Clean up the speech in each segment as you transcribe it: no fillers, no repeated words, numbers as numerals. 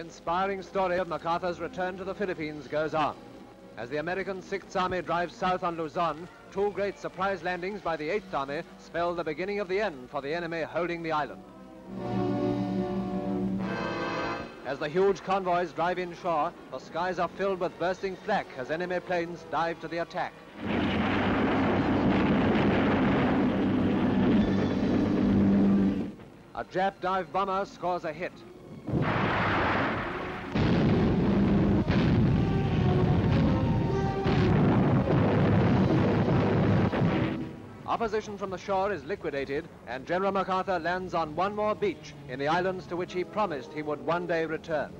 inspiring story of MacArthur's return to the Philippines goes on. As the American Sixth Army drives south on Luzon, two great surprise landings by the Eighth Army spell the beginning of the end for the enemy holding the island. As the huge convoys drive inshore, the skies are filled with bursting flak as enemy planes dive to the attack. A Jap dive bomber scores a hit. Opposition from the shore is liquidated, and General MacArthur lands on one more beach in the islands to which he promised he would one day return.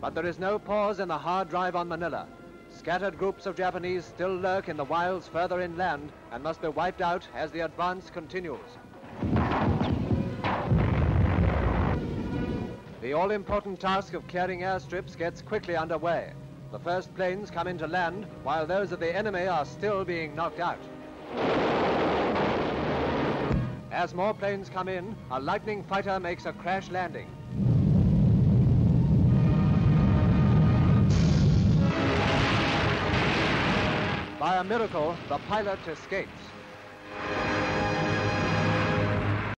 But there is no pause in the hard drive on Manila. Scattered groups of Japanese still lurk in the wilds further inland and must be wiped out as the advance continues. The all-important task of clearing airstrips gets quickly underway. The first planes come into land, while those of the enemy are still being knocked out. As more planes come in, a Lightning fighter makes a crash landing. By a miracle, the pilot escapes.